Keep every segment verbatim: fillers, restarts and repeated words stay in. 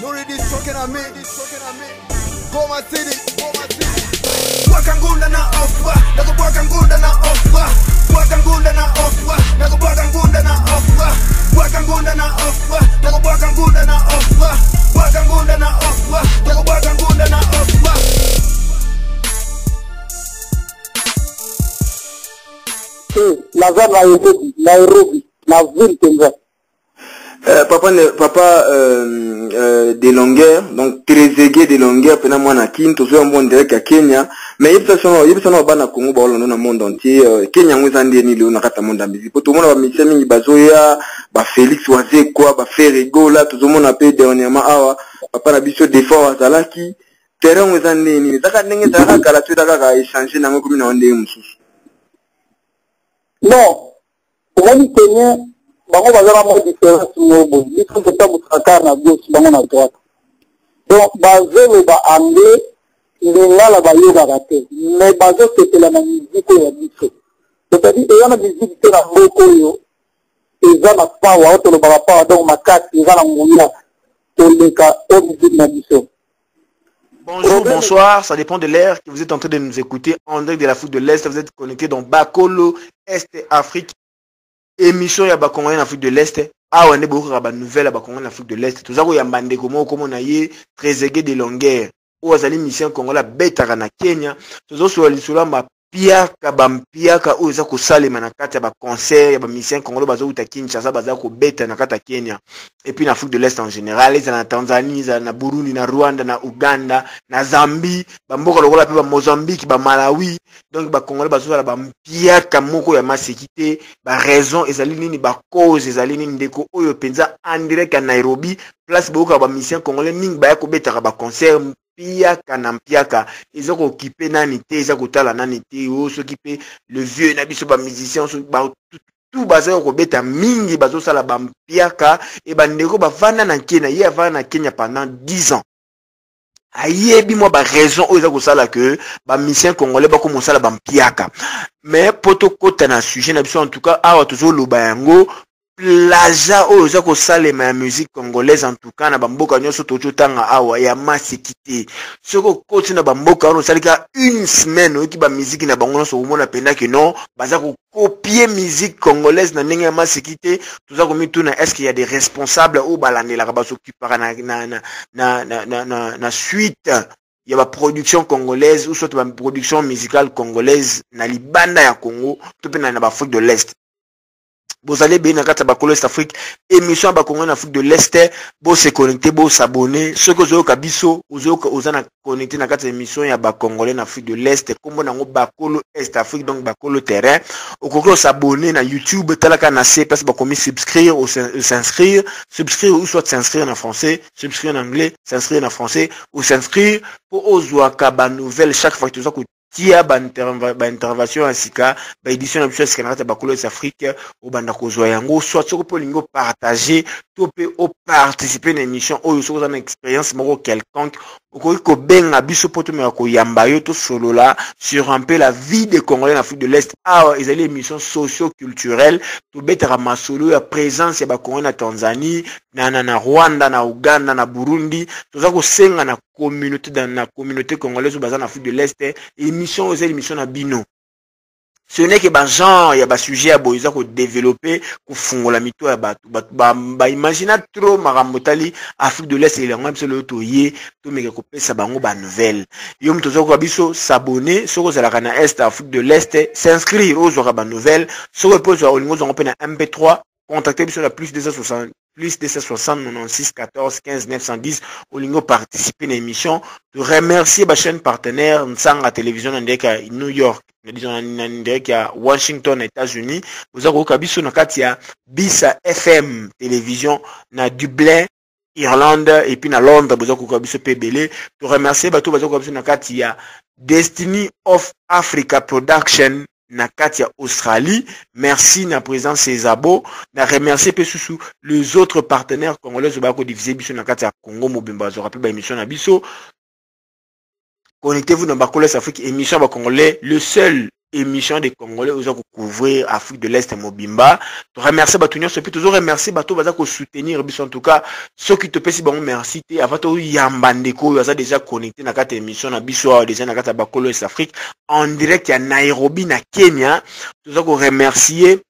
You already talking at me. Go my city. Wakangunda na ofwa. Nago wakangunda na ofwa. Wakangunda na ofwa. Nago wakangunda na ofwa. Wakangunda na ofwa. Nago wakangunda na ofwa. Wakangunda na ofwa. Nago wakangunda na ofwa. La zone la Nairobi, Nairobi, la ville Kenya. Euh, papa papa euh, euh, des longueurs donc Trezeguet des longueurs pendant moi na Kin toujours mon direct à Kenya mais ils sont ils sont au Congo ba dans le monde entier Kenya nguzande ni le na kata monde ambizi pour tout monde ba misemi ni bazoya ba Félix Oazé quoi ba Ferrego là tout le monde a payé dernièrement awa papa na biso d'effort azalaki terrain nguzande ni zaka ndenge zaka kala tu zaka ka échanger na ngomina onde mususu non pour ni Kenya. Donc, on va avoir moins de différence au bout. Il faut que ça vous tracasse à gauche, dans la droite. Donc, basé le bas anglais, il est là, la baille va rater. Mais basé, c'était la même musique et la musique. C'est-à-dire, il y a une musique qui est dans le coyo, et ça n'a pas, ou autre, le bas pas, donc ma carte, il va la mourir, et le cas, on musique, la musique. Bonjour, bonsoir, ça dépend de l'heure que vous êtes en train de nous écouter. En direct de l'Afrique de l'Est, vous êtes connecté dans Bakolo, Est-Afrique. Émission ya bakongolais en Afrique de l'Est. Ah on est beaucoup rabat nouvelle à bakongolais en Afrique de l'Est. Tout ça où y a bandé comment comment on a yé Trezeguet des longueurs. Où azali mission Congola betara na Kenya. Tout ça sur l'histoire ma pia kabampia ka où ça ko salema na kata ba concert ya ba mission Congola bazo uta Kinshasa bazo ko beta na kata Kenya. Et puis en Afrique de l'Est en général, ils en Tanzanie, ils en Burundi, na Rwanda, na Uganda, na Zambie, ba mboka lokola pe ba Mozambique, ba Malawi. Donc ba Congolais bazo la ba mpia ka moko ya masekite, ba raison ezali nini ba cause ezali nini ndeko oyo penza André ka Nairobi, place boka ba mission Congolais ning ba ya ko beta ba concert mpia ka na mpia ka. Ils ont occupé nani te, ils ont tala nani te, ils ont occupé le vieux na biso ba musicien so ba tout basé au Robeta mingi bazo sala bampiaka et bandeko ba vana na Kenya ye vana na Kenya pendant dix ans ayebi moi ba raison oza ko sala que ba mission congolais ba komosala bampiaka mais potokota na sujet na biso en tout cas awa tozo loba yango plaza oza ko sala ma musique congolaise en tout cas na bamboka nyoso tocho tanga awa ya masikité soko koti na bamboka ono salika une semaine oki ba musique na bango so mona penda que non baza ko copier musique congolaise na ndenge ya masikité toza komituna est-ce qu'il y a des responsables au balandela ka bazokupara na na na na na na suite il y a la production congolaise ou soit la production musicale congolaise na libanda ya Congo tout pena na Afrique de l'Est. Vous allez bien dans la BakoloEstAfrique, émission Bakongolais en Afrique de l'Est, vous se connecter, vous s'abonner. Ceux qui ont Kabiso, vous avez connecté dans cette émission, il y a Bakongolais en Afrique de l'Est, comme on a BakoloEstAfrique, donc Bakolo Terrain. Vous pouvez s'abonner à YouTube, Talaka Nassé, parce que vous pouvez subscrire ou s'inscrire, subscrire ou soit s'inscrire en français, subscrire en anglais, s'inscrire en français, ou s'inscrire pour Ozoa Kaba Nouvelle chaque fois que vous tia ba intervention asika ba édition habituelle ce canal BakoloEstAfrique au bandako zoyango soit soko polingo partager topé au participer na émission oyo soko na expérience moko quelconque okoko benga biso poto me ko yamba yo to solola sur un peu la vie des Congolais en Afrique de l'Est ah ils allaient émission socio-culturelle to betara masolo ya présence ya ba Congolais na Tanzanie na na Rwanda na Uganda na Burundi toza ko senga na communauté dans la communauté congolaise ou basée en Afrique de l'Est émission aux émissions à Bino. Ce n'est que bah genre il y a bah sujet à Boïsa qu'on développer qu'on fonde la mito à bah bah bah imagine trop Maramotali Afrique de l'Est et les gens absolument tout y tout mais qu'on peut s'abonner bah nouvelle yom tous ceux qui habitent s'abonner ceux qui sont là en Est Afrique de l'Est s'inscrire aux horaires bah nouvelles ceux qui posent au niveau on peut un M P trois contacter sur la plus deux cent soixante plus deux cent soixante, quatre-vingt-seize, quinze, neuf cent dix au lingo participer à l'émission de remercier ma chaîne partenaire Nsang à télévision en direct à New York en direct à Washington États-Unis vous avez au sur la carte Bisa F M télévision na Dublin Irlande et puis na Londres vous avez au cabis P B L de remercier bateau vous avez sur la carte Destiny of Africa Production na Katia Australie, merci na présence ses abos, na remercier pe sous les autres partenaires congolais ou bako divisé biso na Katia Congo mobemba zo rappel ba émission na biso. Connectez-vous dans BakoloEstAfrique émission ba congolais, le seul émission des Congolais aux gens pour couvrir Afrique de l'Est et Mobimba. Tu remercies Batounion, ce puis toujours remercier Bato Bazako soutenir en tout cas ceux qui te paient si bon merci té avant toi Yambandeko yaza déjà connecté na quatre émissions na biso déjà na quatre BakoloEstAfrique en direct à Nairobi na Kenya. Tous ça qu'on remercier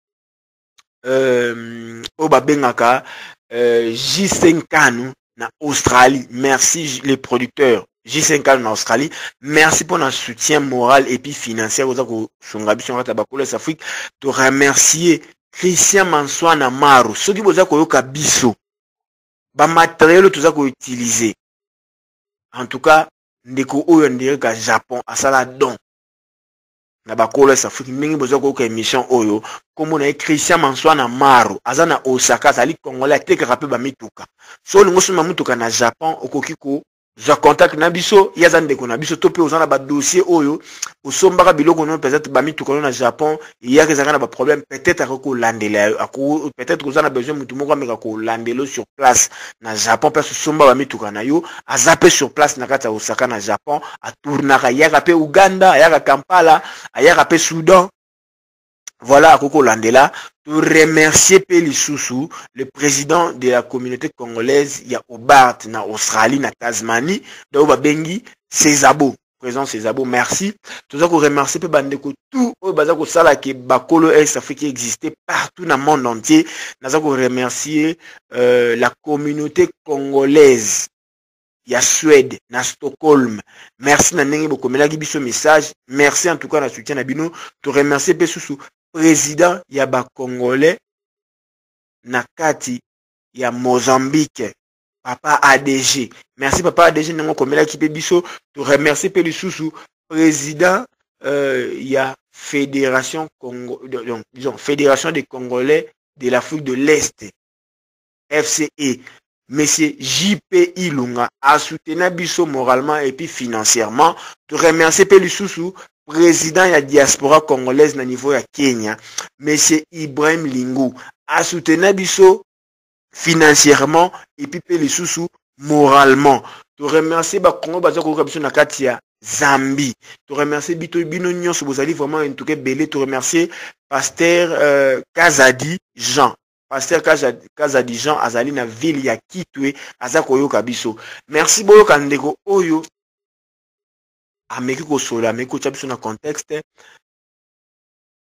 euh Obabengaka euh J cinq K na Australie. Merci les producteurs J cinq K en Australie. Merci pour notre soutien moral et puis financier aux BakoloEstAfrique. Te remercier Christian Mansoana Amaro. Ceux qui boza koyoka biso ba matériel tout ça qu'on utilisé. En tout cas, ndeko oyo ndirek ka Japon asala don. Na BakoloEstAfrique mingi boza koyoka émission oyo comme on a Christian Mansoana Amaro azana Osaka sali Congolais tek rapé ba mituka. So lingo suma mutuka na Japon okokiko je contacte Nabiso, Yazande Konabiso, topé aux gens là-bas dossier Oyo, au Sombara Biloko, peut-être Bami Toukono au Japon, il y a des problèmes, peut-être à Roko Landela, peut-être aux gens a besoin de Moutoumouga, mais Roko Landelo sur place, na Japon, parce que Sombara Bami Toukanayo, à Zappé sur place, Nakata Osaka, na Japon, à Tournaka, Yarapé Ouganda, Yara Kampala, Yarapé Soudan. Voilà, à Roko Landela, pour remercier Peli Soussou, le président de la communauté congolaise, il y a Hobart, na Australie, na Tasmanie, d'Aouba Bengi, Césabo, présent Césabo, merci. Tout ça qu'on remercie, Peli Bandeko, tout, au Bazako Sala, qui est BakoloEstAfrique, qui existait partout dans le monde entier. Nous avons remercié, euh, la communauté congolaise. Il y a Suède, na Stockholm. Merci, na Nengi Boko, mais là, ce message. Merci, en tout cas, na soutien, na Bino. Te remercier, Peli Soussou. Président ya ba Congolais nakati ya Mozambique papa A D G merci papa A D G nango komela kipe biso te remercier Peli Soussou président euh, ya fédération Congo donc disons fédération des Congolais de l'Afrique de l'Est F C E Monsieur J P Ilunga a soutenu biso moralement et puis financièrement te remercier Peli Soussou président de la diaspora congolaise na niveau ya Kenya, Monsieur Ibrahim Lingu, a soutenu biso financièrement et puis Peli Soussou moralement. Te remercier ba Congo baza ko biso na katia Zambie. Te remercier bito bino nyonso bozali vraiment en tout cas belé. Te remercier pasteur euh, Kazadi Jean. Pasteur Kazadi Jean azali na ville ya Kitwe azakoyo kabiso. Merci boyo kandeko oyo. Amérique au sol, Amérique au Tchad, contexte.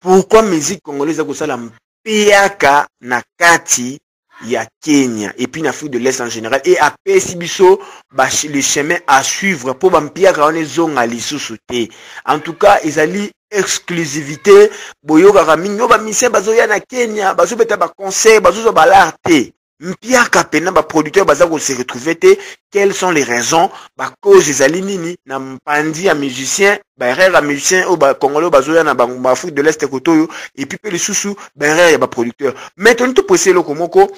Pourquoi musique congolaise a causé la P A K Nakati, il y a Kenya et puis l'Afrique de l'Est en général et à P S B I S O, le chemin à suivre pour P A K on est zone à l'issue. En tout cas, ils allaient exclusivité. Boyo Ramin, yo ba mise bazoya na Kenya, bazo beta ba conseil, bazo zo balarte. Mpia kapena ba producteur bazako se retrouver te quelles sont les raisons ba cause ezali nini na mpandi ya musicien ba erreur ya musicien o ba congolais bazoya na ba Afrique de l'Est kotoyo et puis Peli Soussou ba erreur ya ba producteur maintenant tout pressé loko moko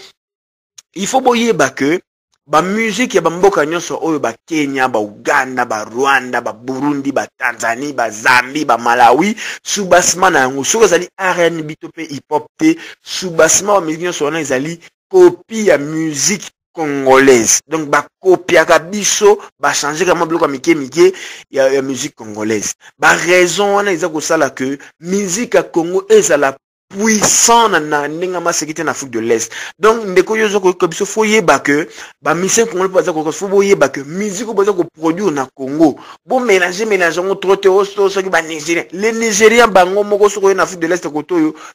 il faut boyer ba que ba musique ya ba mboka nyonso oyo ba Kenya ba Uganda ba Rwanda ba Burundi ba Tanzanie ba Zambie ba Malawi soubassement na ngo soko ezali R and B to pe hip hop te soubassement musique nyonso na ezali copie à musique congolaise. Donc, bah, copie à Kabiso, bah, changer comme un bloc à Mickey Mickey, il y a musique congolaise. Bah, raison, on a exactement ça là que, musique à Congo, et ça la puissante, na, n'a pas sécurité en Afrique de l'Est. Donc, n'est qu'on y a Kabiso, faut y bah, que, bah, mission Congolais, pas d'accord, faut y bah, que, musique, pas d'accord, produit, on a Congo. Bon, mélanger, mélanger, on trotte, on se dit, bah, Nigériens. Les Nigériens, bah, on m'a reçu en Afrique de l'Est,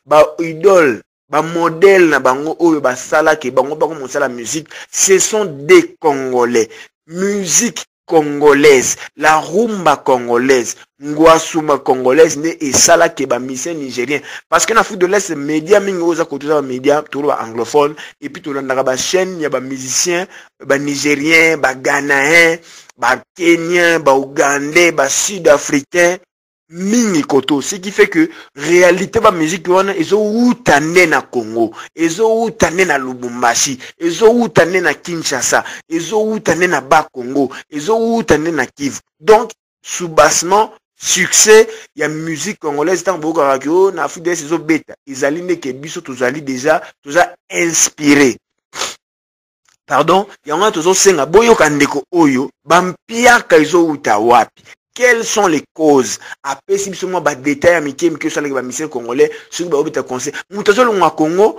bah, idole. Ba modèle na bango oyo ba sala ke bango bako mosala musique ce sont des Congolais musique congolaise la rumba congolaise ngwasuma congolaise ne et sala ke ba misé nigérien parce que na Afrique de l'Est média mingi oza kotoza média tout ba anglophone et puis tout landaka ba chaîne ya ba musicien ba nigérien ba ghanéen ba kenyan ba ougandais ba sud-africain mingi koto ce qui fait que réalité ba musique wana ezo utane na Congo ezo utane na Lubumbashi ezo utane na Kinshasa ezo utane na Bakongo ezo utane na Kivu donc soubassement succès ya musique congolaise tant beaucoup radio na Afrique des ezo beta ezali ne ke biso tozali déjà toza inspiré pardon yango tozo senga boyo kandeko oyo bampia ka ezo uta wapi Quelles sont les causes? Après, si seulement des détails amitiés, que sont les missions congolais, sur le conseil. Moutazo le Congo,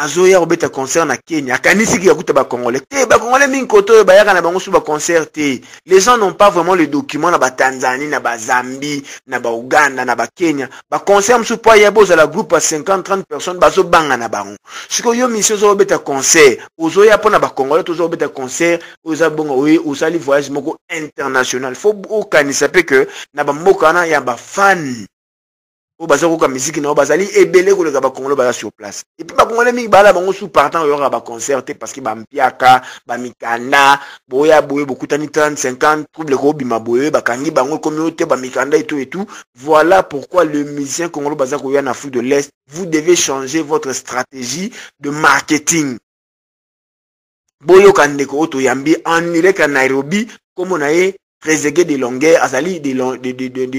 Azoya obéta concert na Kenya. Kanisi qui a goûté Congolais. Té, Congolais min koto, Bayaka na bango sous ba concert. Les gens n'ont pas vraiment les documents na ba Tanzanie, na ba Zambie, na ba Ouganda, na ba Kenya. Ba concert sous poids yabos à la groupe à cinquante à trente personnes, bazo banga na bango. Ce que yo mission zo obéta concert, Ozoya pona ba Congolais, tozo obéta concert, Oza bongo, ou sali voyage moko international. Faut kanisa pe que na ba mokana ya ba fan. Au bazar où la musique n'a pas basali et belé que le gars congolais bala sur place et puis bah congolais mi bala bango sous partant il y aura bah concert parce que bah mpiaka bah mikanda boya boye beaucoup tani trente cinquante trouble gros bima boye bah kangi bango communauté bah mikanda et tout et tout. Voilà pourquoi le musicien congolais bazar où il y a en Afrique de l'Est, vous devez changer votre stratégie de marketing. Boyo kandeko to yambi anire ka Nairobi comme on a eu Trezeguet de longueur, Azali de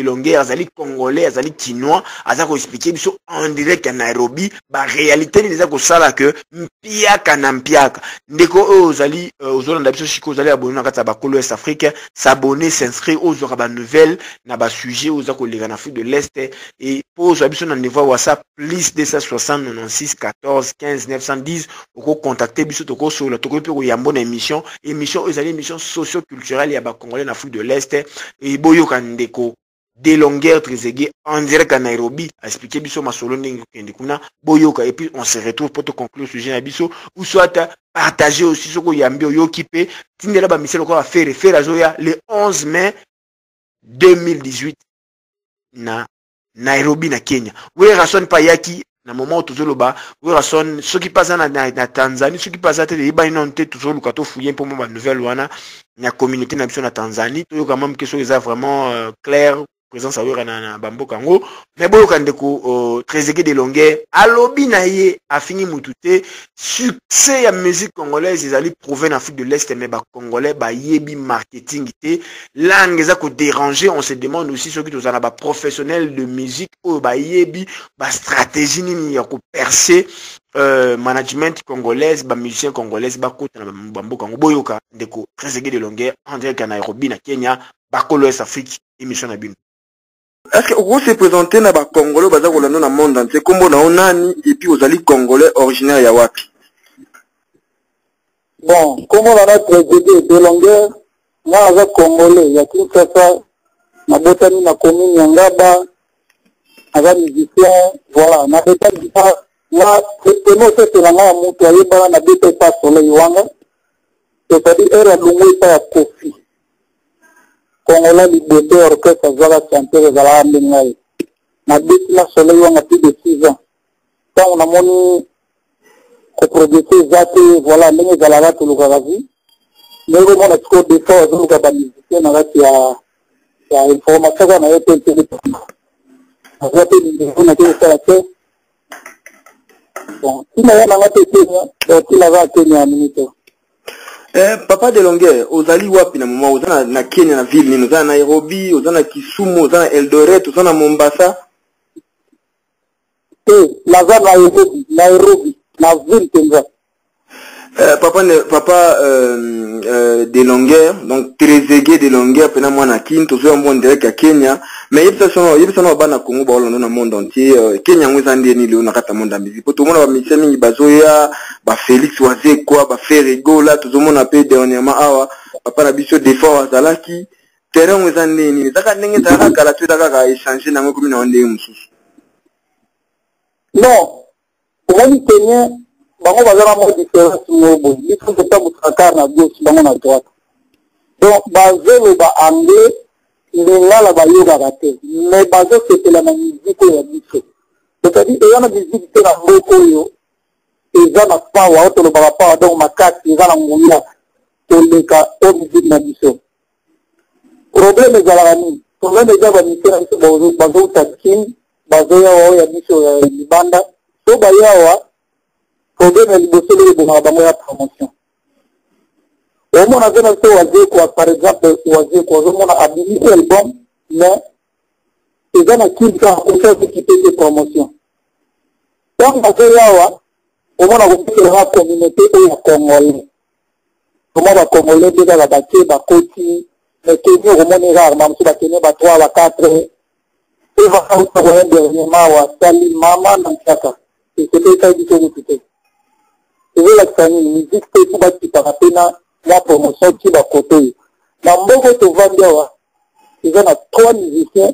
longueur, Azali congolais, Azali chinois, Azako expliqué en direct à Nairobi, la réalité des Azako Sala que Mpiaka Nampiaka. Ndeko Azali, Ozolanda Chiko, Azali abonné à BakoloEstAfrique, s'abonner, s'inscrire aux Zoraba Nouvelles, Naba Sujet, aux Azako en Afrique de l'Est, et pour Zabison Naneva WhatsApp, plus deux cent soixante, quatre-vingt-seize, quinze, neuf cent dix, vous contactez Bissot Toko sur le Toko pour Yambon émission, émission Azali, émission socio-culturelle, Yaba Congolais en Afrique de l'Est et Boyo Kandeko des longueurs Trezeguet en direct à Nairobi a expliqué Bisso Masolone Boyoka et puis on se retrouve pour te conclure le sujet à Bisso ou soit partager aussi ce que Yambio Yokipe Tindela Bamisel encore à faire référé à Zoya le onze mai deux mille dix-huit na Nairobi na Kenya ou Rason Payaki na moment tout le bas ou Rason ceux qui passent na Tanzanie ceux qui passent à Téléba non t'es toujours le kato fouillé pour moi nouvelle ouana la communauté nation en Tanzanie tout quand même que ce soit vraiment euh, clair présence à voir na bambo kango mais bon quand de Trezeguet de longueur à lobby naie a fini moutouté succès à musique congolaise ils allaient provenir d'Afrique de l'Est mais bah congolais bah yebi marketing était langue ça qu'on dérangeait on se demande aussi ceux qui sont là bas professionnels de musique ou bah yebi bah stratégie ni y'a qu'on percer Euh, management congolaise, bah, musicien congolais, bah, kouta, bambo, kango, boyoka, ndeko, Trezeguet de longueur, en direct à Nairobi, na Kenya, BakoloEstAfrique, émission na bino. Est-ce que vous se présentez na ba Congolo, baza kolanda na monde entier, kombo na onani, et puis vous allez congolais originaire ya wapi? Bon, kombo na Trezeguet de longueur, moi, aza congolais, ya tout ça, ma botani, ma commune, yangaba, aza musicien, voilà, ma botani, moi, c'est moi qui suis là, mon toyer, bah, n'a dépassé pas soleil, ouanga. C'est-à-dire, elle a l'ouïe pas à profit. Quand on a dit, bébé, orchestre, ça va chanter, ça va amener. N'a dépassé pas soleil, ouanga, plus de six ans. Quand on a mon, coproducteur, zate, voilà, mais ça l'a tout le garavi. Mais vraiment, la score des fois, on a pas musicien, on a dit, il y a, il y a une formation, on a été intéressant. On a été intéressant. Bon, si ma yama a tété, tu l'avais atteigné à minute. Eh, papa de longueur, aux alliés wapi na moment, aux alliés na Kenya na ville, nous alliés Nairobi, aux alliés Kisumu, aux alliés Eldoret, aux alliés Mombasa. Eh, la zone Nairobi, Nairobi, la ville Kenya. Eh, papa, papa euh, euh, de longueur, donc Trezeguet de longueur, pendant moi na Kenya, toujours en bon direct à Kenya. Mais il y a des gens qui sont en Congo, dans le monde entier, Kenya, on a des gens qui monde entier. Pour tout le monde, il y a des Bazoya, Félix Ouazekwa, Ferrego, là, tout le monde a payé dernièrement, papa n'a pas des fois, Zalaki, terrain, on a des gens qui échangé dans la commune. Non, pour les Kenyans, on va avoir des différences, ils ne sont pas vous traquer à gauche, à droite. Donc, Bazoya, Andé, Nenga la bayo garate, mais bazo c'était la musique et la musique. C'est-à-dire, il y a une musique qui est en mokoyo, et il y a un power, autre le barapa, donc ma carte, il y a un mouilla, pour le cas, au musique de la musique. Problème est à la rami, problème est à la musique, bazo, bazo, taskin, bazo, yawa, ya musique, libanda, so bayawa, problème est le seul, de la bamoya promotion. Au moins, on a fait quoi, par exemple, on a habilité l'album, mais ils ont un culte à faire des promotions. Donc, on a fait là, au moins, on a fait la communauté et la Congolais. Comment la Congolais, déjà la bâtie, la côté, mais Kenya au moins rarement sur la Kenya va trois à quatre et va au moins dernièrement à Sali Mama dans Chaka et c'était ça du tout tout et voilà que ça nous dit que tout va tout à peine la promotion qui va côté la moko te vendre ils ont trois musiciens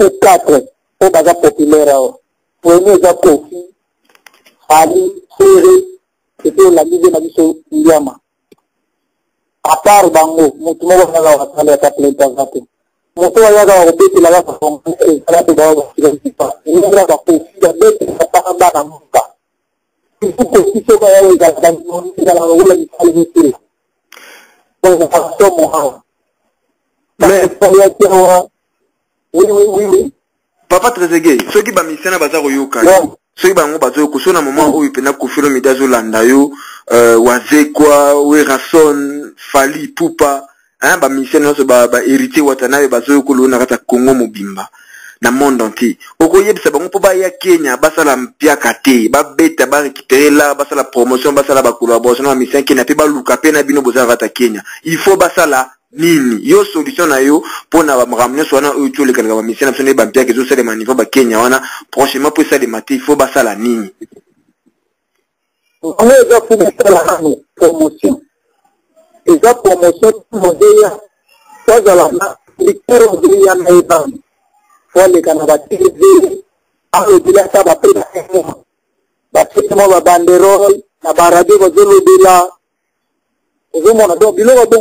et quatre au bazar populaire premier ça profit Ali Siri c'était la mise de mission Ndiama à part Bango, nous tous nous avons la capacité de faire les transactions. Nous tous nous avons la capacité de faire les transactions. Nous avons la capacité de faire les transactions. Nous avons la capacité de faire les transactions. Nous avons la capacité de faire oui, oui, oui, oui. Papa Trezeguet, ceux qui sont missionnaires, ils sont au Kenya. Ceux qui sont au Kenya, ils sont au moment où ils peuvent confirmer des Hollandais. Euh, Wazekwa, Werason, Fali, Poupa, hein, bah, missionnaire, bah, bah, héritier, Watanabe, bah, Zoyo, Kolona, Kata, Congo, Mobimba, dans le monde entier. Oko yeb, ça, bah, on peut pas y a Kenya, bah, ça, la mpia kate, bah, bête, bah, récupérer là, bah, ça, la promotion, bah, ça, la, bah, collaboration, bah, mission, Kenya, bah, l'oukapé, na, bino, boza, rata, Kenya. Il faut, bah, ça, la, nini, yo, solution, na, yo, pour, na, bah, ramener, soit, na, eux, tous les, bah, mission, na, bah, mpia, que, zo, ça, les, manifos, bah, Kenya, on a, prochainement, pour ça, les matés, il faut, bah, ça, la, nini. On est déjà pour la promotion. Et la promotion, tout le ça, je la il les canadiens, à l'auditeur, ça va plus d'un moment. Parce que moi, la banderole, la barade, vous allez là. Vous m'en avez dit, vous avez dit,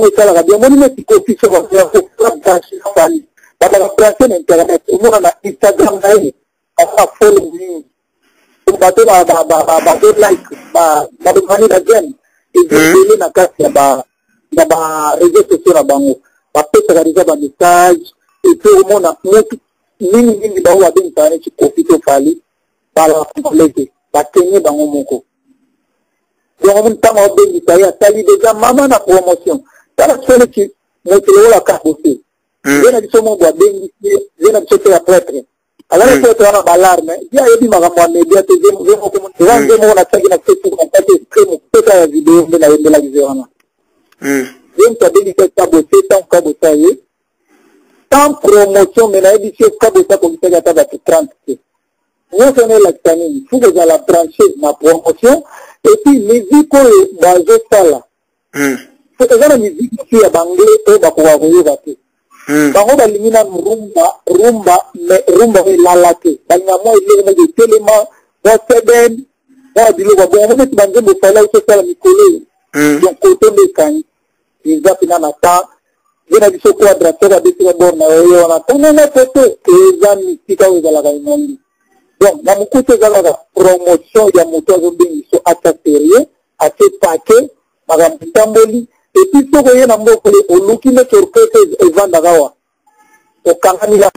vous avez dit, vous avez dit, vous avez dit, vous avez dit, vous avez dit, vous avez dit, vous avez dit, vous avez dit, vous avez bato ba ba ba ba like ba ba mani la game et je na kasi ba ba réseaux sociaux bango ba pesa ba message et tout le monde a monté mini mini ba wa ben tare qui profite fali ba la complète ba tenir bango moko yo on ta ma ben itaya tali déjà maman na promotion ça la seule qui montre la carte aussi je na diso mon ba ben je na diso la prêtre alors il faut avoir la larme. Il y a des magasins, il y a des gens qui ont des gens qui ont des gens qui ont des gens qui ont des gens qui ont des gens qui ont des gens qui ont des gens qui ont des gens qui ont des gens bango balimina rumba rumba mais rumba est la latte banamoi il y a des éléments dans seven dans du logo bon on est bango de parler sur ça mi collé donc côté des can ils va finana ta je na biso quadrateur avec le bord na yo na tena na côté et za misika ou za la gaimandi donc na mukuto za la promotion ya moto bengi so attaquer à ce paquet madame tamboli et puis tout le monde a au look qui met sur le Vandagawa. Au Kanganila.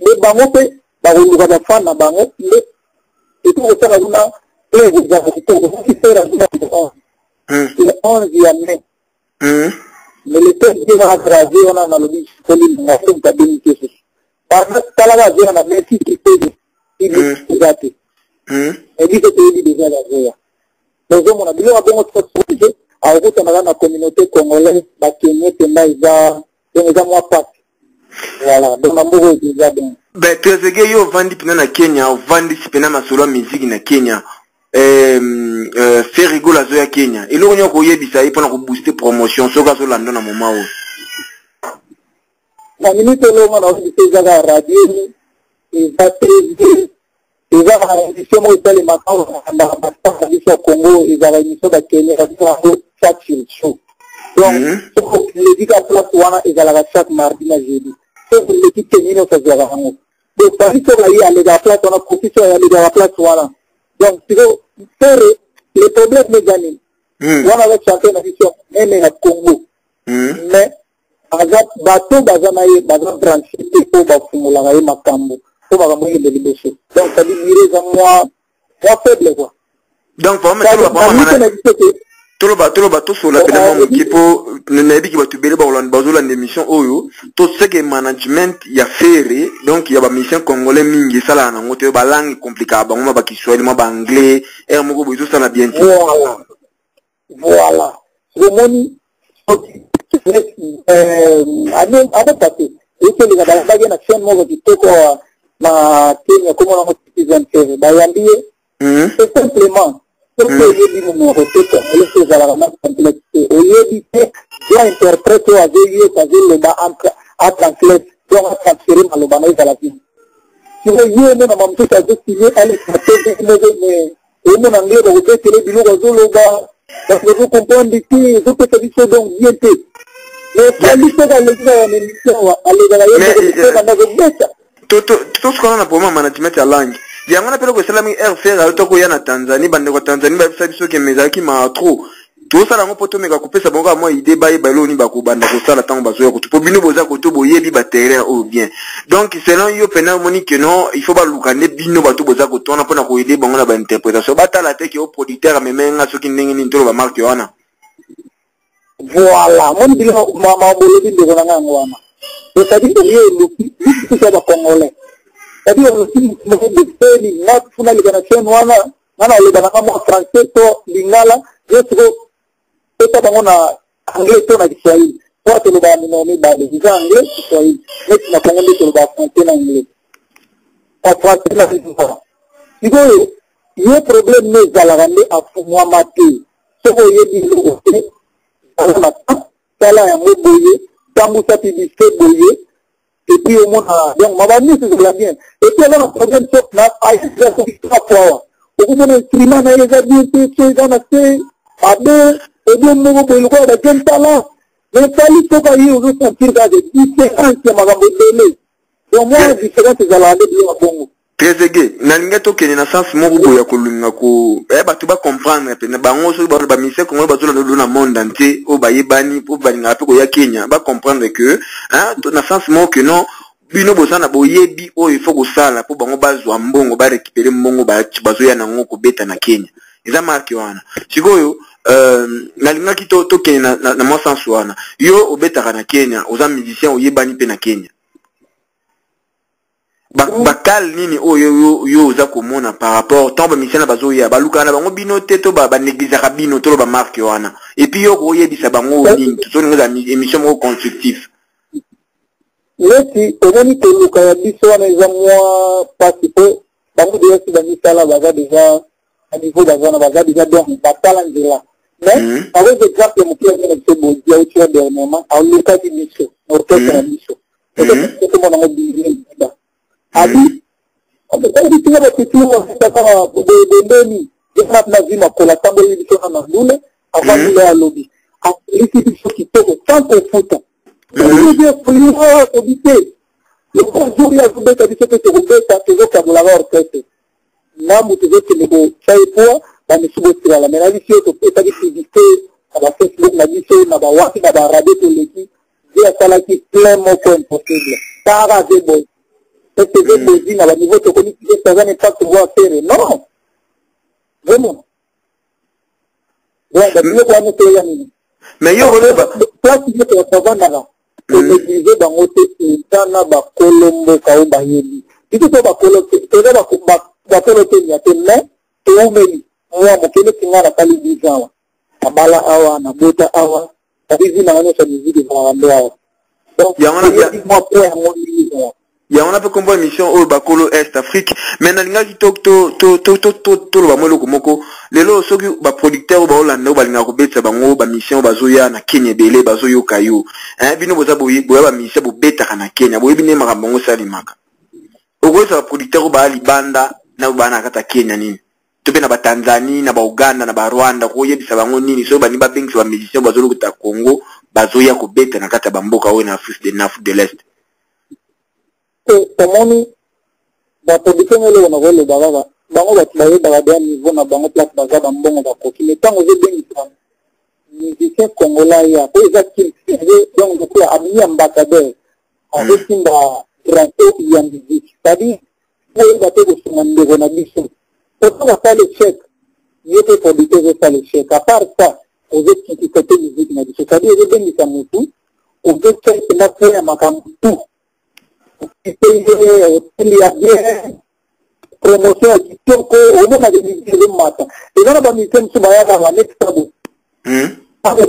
Les Bangope, Bagoulou Fan, Bango, et tout le monde a plein de gens qui ont fait la vie. Le onze mai. Mais le temps qui va aggraver, on a le dit, c'est le monde qui a béni Jésus. Par contre, ça va dire, on a merci qui fait il est gâté. Et lui, c'est déjà la vie. Les hommes, on a dit, on a bon autre alors que dans la communauté congolaise, bah Kenya, Kenya, ils ont, ils ont moins pas. Voilà, donc amoureux, ils ont bien. Ben tu as vu, yo vendi pena na Kenya, vendi pena masolo musique na Kenya, euh, faire rigoler à Zoya Kenya. Et l'on y a coupé bisaï pour nous booster promotion, ce gars sur l'endroit na moment où. La minute où on a vu ces gars à radio, ils ont très ils ont réalisé moi ils les macaques, ils ont réalisé au Congo, ils ont réalisé au Kenya, ils ont réalisé chaque jour. Donc, les dix places ouana ils allaient chaque mardi et jeudi. Donc les dix terminaux ça se verra. Donc par exemple là il y a les places on a profité il y a les places ouana. Donc tu vois les problèmes mécaniques. On avait chanté la vision mais au Congo. Mais avec bateau bazanaï bazan branché au Bafumula et Makambo. Donc, ça dit, il est en moi, moi faible, quoi. Donc, pour mettre le bateau, tout le bateau, le bateau, sur la pénombre, qui peut, le navire qui va te béler, on va la mission, oh, tout ce qui est management, il y a ferré, donc, il y a la mission congolais, mingi, ça, là, on va langue compliquée, on va qui soit, on va anglais, et on va tout ça, là, bien. Voilà. Voilà. Le monde, euh, adaptate hicho likabalaga na sehemu moja kitoko na Kenya kama na citizen T V bayambie mhm simplement pour que les numéros répètent les choses à la complexité au lieu d'être bien interprété à veiller ça veut le bas à translate pour transférer dans le banais à la vie si vous voyez même dans mon tout à fait qu'il est à l'expérience mais et mon anglais de côté c'est le bureau de bas parce que vous comprenez que vous pouvez dire donc bien mais ça lui fait dans le travail mais aller dans la vie tout tout tout ce qu'on a pour moi management à langue yango na pelo ko salami R C R alto ko yana Tanzania bande ko Tanzania ba biso ke mezaki ma trop to sala ngo poto meka kopesa bongo a moi idée ba yebalo ni ba ko banda ko sala tango bazo ko to bino boza ko to boyebi ba terrain au bien donc selon yo pena moni que non il faut ba lukane bino ba to boza ko tona pona ko idée bongo na ba interprétation ba tala te ke au producteur memenga soki ndenge ni ntolo ba marque wana voilà moni bilo mama bolebi ndeko nga ngwana to tadi to ye luki to sa ba congolais ndio msingi msingi na kuna liberation wana wana libana kama Francesco Lingala yetu eta bangona angle to na Kiswahili wote ni bani na ni bani Kiswahili Kiswahili next na kwenye ndio ba Francesco English kwa kwa kila kitu hiyo hiyo problem ni zala gani afumwa mate sio yeye ndio kama sala ya mboye tangu sati diseboye et puis au moins donc ma famille c'est la mienne et puis alors on vient sur la ailleurs pour toi au bout d'un climat dans les habits c'est dans la c'est à deux et bien nous pour le quoi de temps là mais ça lui faut qu'il nous sentir dans des différences ma gambe télé donc moi différence c'est la de bien Congo tezege na linga to kene na sens mo ko ya kolunga ko e ba tu ba comprendre pe na bango so ba ba mise ko ba zo na monde entier o ba yebani o ba linga pe ko ya Kenya ba comprendre que hein na sens mo que non bino bozana boyebi o il faut ko sala po bango ba zo mbongo ba récupérer mbongo ba ba zo ya na ngoko beta na Kenya eza marque wana sikoyo euh na linga ki to to kene na na mo sens wana yo o beta na Kenya oza musicien o yebani pe na Kenya bakal nini oh yo yo za komona par rapport tant ba misena bazo ya baluka na bango bino teto ba ba negliza kabino tolo ba marque wana et puis yo ko yebisa bango nini to ngi za émission mo constructif leti ogoni tolo ka biso wana za moi participer bango de yesi bangi sala baga déjà à niveau d'avant baga déjà donc bakala ndela mais avec des cartes mo ki ngene te bo dia ou tira dernièrement en l'état de mission au taux de mission c'est comme on a dit Abi, on peut pas dire que la culture c'est pas de de ni, je crois que la vie m'a collé quand il dit qu'on a nous avant de la lobby. Ah, il dit qu'il faut qu'il tombe tant qu'on fout. Il dit pour lui habiter. Le jour il a trouvé que dit que c'est que ça toujours comme la orchestre. Namu tu veux que le beau ça et toi, dans le substrat la mélodie c'est que peut-être qu'il dit à la Facebook la dit c'est na ba wa na ba rabé tout le qui, il a ça là qui plein mot impossible. Ça va de bon. Parce que je me dis, à la niveau de communiquer, ça n'est pas pouvoir faire. Non. Vraiment. Ouais, mais quoi, nous sommes. Mais il y a un peu de temps. Je me disais, dans mon tête, il y a un peu de temps. Il y a un peu de temps. Il y a un peu de temps. Il y a un peu de temps. Il y a un peu de temps. Il y a un peu de temps. Il y a un peu de temps. Il y a un peu de temps. Ya on a pas compris l'émission au Bakolo Est-Afrique mais na linga ki to to to to to to to ba molo komoko lelo soki ba producteur ba Hollande ba linga ko beta bango ba mission ba zoya na Kenya bele ba zoyo kayo hein bino boza boyi ba mission bo beta kana Kenya boyi bine makambo ngo sali maka okoza ba producteur ba libanda na bana kata Kenya nini to bena ba Tanzania na ba Uganda na ba Rwanda ko yebisa bango nini so ba ni ba banks ba mission ba zolo kuta Congo ba zoya ko beta na kata bamboka we na Afrique de Afrique de l'Est tomoni bato bikenga leo na wale baba bango batlaye baga niveau na bango place baza bambongo bakoki mais tango je bengi sana musicien congolais ya ko exactement donc donc ya ami ambassadeur avec une grande identité c'est-à-dire les bato de somandego na biso pourquoi pas le chèque il était pour dire ça le chèque à part ça aux autres qui côté musique na biso c'est-à-dire je bengi sana tout on veut que la faire makambo tout il y a des promotions qui sont au moment de l'histoire. Et là, on va mettre un soubaïa dans la lettre. donc,